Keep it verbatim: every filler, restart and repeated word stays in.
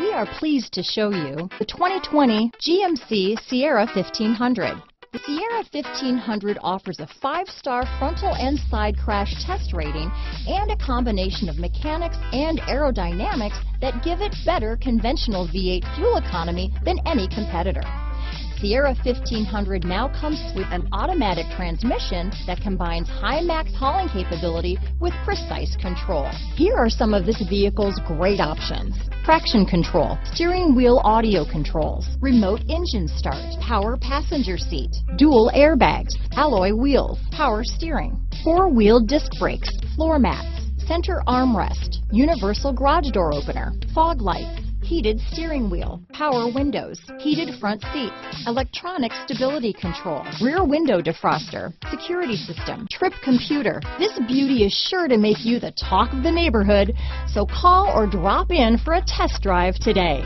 We are pleased to show you the twenty twenty G M C Sierra fifteen hundred. The Sierra fifteen hundred offers a five-star frontal and side crash test rating and a combination of mechanics and aerodynamics that give it better conventional V eight fuel economy than any competitor. Sierra fifteen hundred now comes with an automatic transmission that combines high max hauling capability with precise control. Here are some of this vehicle's great options: traction control, steering wheel audio controls, remote engine start, power passenger seat, dual airbags, alloy wheels, power steering, four-wheel disc brakes, floor mats, center armrest, universal garage door opener, fog lights, heated steering wheel, power windows, heated front seats, electronic stability control, rear window defroster, security system, trip computer. This beauty is sure to make you the talk of the neighborhood, so call or drop in for a test drive today.